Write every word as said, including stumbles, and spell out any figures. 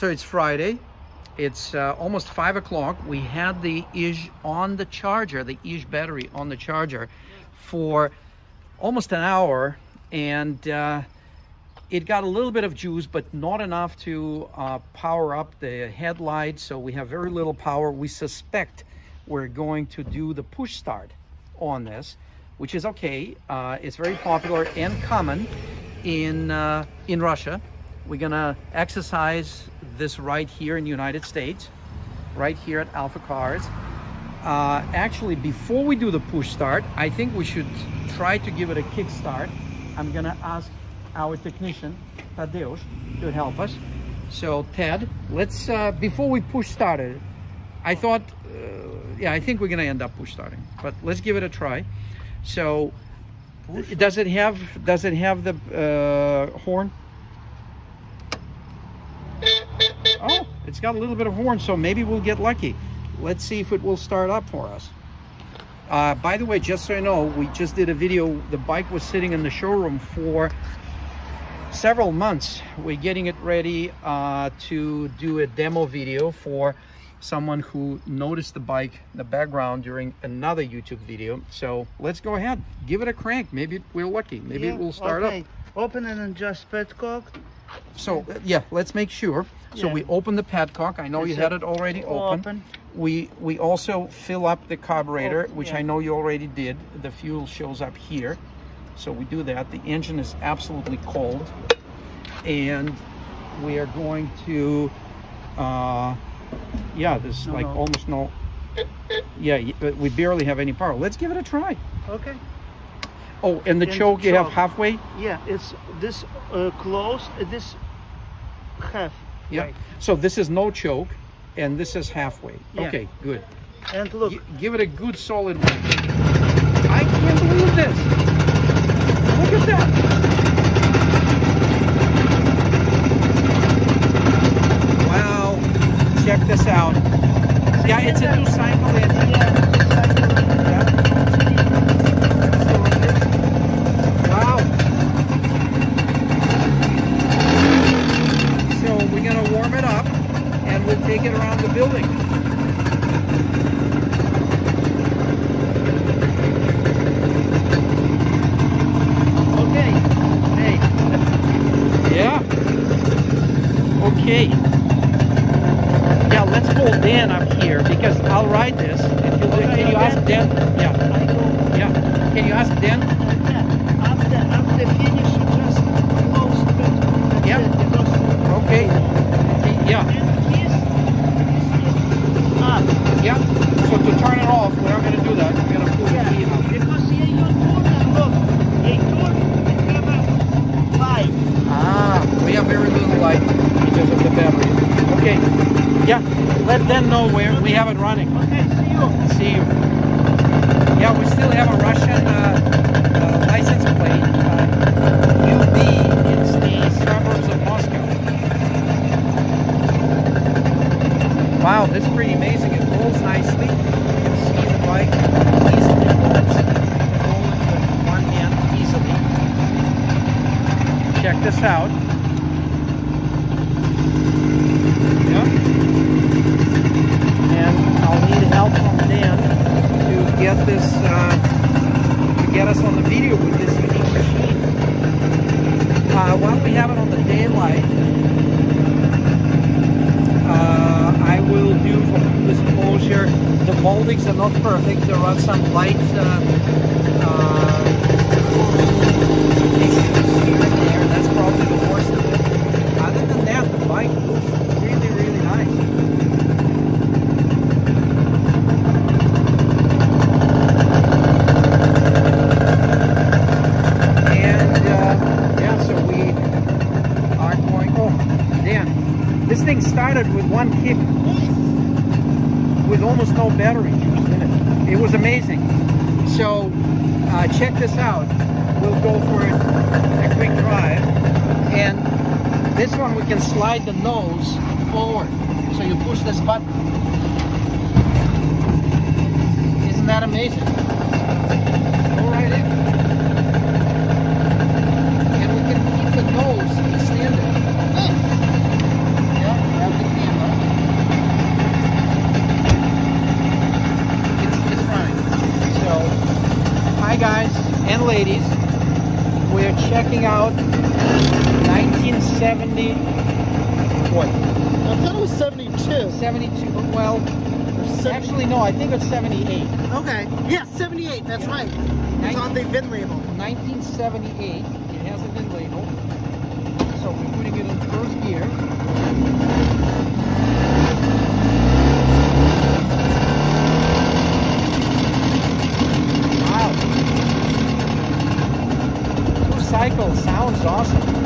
So it's Friday. It's uh, almost five o'clock. We had the I Z H on the charger, the I Z H battery on the charger for almost an hour, and uh, it got a little bit of juice, but not enough to uh, power up the headlight. So we have very little power. We suspect we're going to do the push start on this, which is okay. Uh, it's very popular and common in uh, in Russia. We're gonna exercise this right here in the United States, right here at AlphaCars. Uh, actually, before we do the push start, I think we should try to give it a kick start. I'm gonna ask our technician, Tadeusz, to help us. So Ted, let's, uh, before we push start it, I thought, uh, yeah, I think we're gonna end up push starting, but let's give it a try. So, push does it have, does it have the uh, horn? Oh, it's got a little bit of horn, so maybe we'll get lucky. Let's see if it will start up for us. Uh, by the way, just so you know, we just did a video. The bike was sitting in the showroom for several months. We're getting it ready uh, to do a demo video for someone who noticed the bike in the background during another YouTube video. So let's go ahead, give it a crank. Maybe we're lucky. Maybe yeah, it will start okay. up. Open and adjust petcock. So yeah, let's make sure. Yeah. So we open the petcock. I know That's you had it, it already open. open. We we also fill up the carburetor, oh, which yeah. I know you already did. The fuel shows up here. So we do that. The engine is absolutely cold. And we are going to, uh, yeah, there's no, like no. almost no, yeah, we barely have any power. Let's give it a try. Okay. Oh, and the and choke, choke you have halfway? Yeah, it's this uh, closed, this half. Yeah, right. So this is no choke, and this is halfway. Yeah. Okay, good. And look. G give it a good solid one. I can't believe this. Look at that. Wow. Check this out. So yeah, it's a new cycle engine. Yeah. Take it around the building. Okay. Hey. Yeah. Okay. Yeah, let's pull Dan up here because I'll ride this. If you look, okay, can you ask Dan? Yeah. I know. Yeah. Can you ask Dan? Yeah. After after finish, you just close the door. Yeah. The okay. Yeah. Yeah, so to turn it off, we're not going to do that. We're going to pull yeah. the key out. Because here you turn and look, a turn and have a light. Ah, we have very little light because of the battery. Okay, yeah, let them know where okay. we have it running. Okay, see you. See you. Yeah, we still have a Russian uh, uh, license plate. Uh, U B, it's the suburbs of Moscow. Wow, that's pretty amazing. Nicely. You can see the bike easily moves and rolls with one hand easily. Check this out. Yeah. And I'll need help from Dan to get this, uh, to get us on the video with this unique machine. Uh, while we have it on the daylight, uh, I will do for disclosure, the moldings are not perfect. There are some light uh, uh, issues right there. That's probably the worst of it. Other than that, the bike looks really, really nice. And uh, yeah, so we are going. Oh, damn! This thing started with one kick. With almost no battery juice in it. It was amazing. So uh, check this out. We'll go for a quick drive. And this one we can slide the nose forward. So you push this button. Isn't that amazing? Go right in. And we can keep the nose extended. Yeah, and ladies, we are checking out nineteen seventy, what? I thought it was seventy-two. seventy-two, well, actually no, I think it's seventy-eight. Okay, yeah, seventy-eight, that's yeah. right. It's nineteen, on the V I N label. nineteen seventy-eight, it has a V I N label. So we're putting it in first gear. Cycle sounds awesome.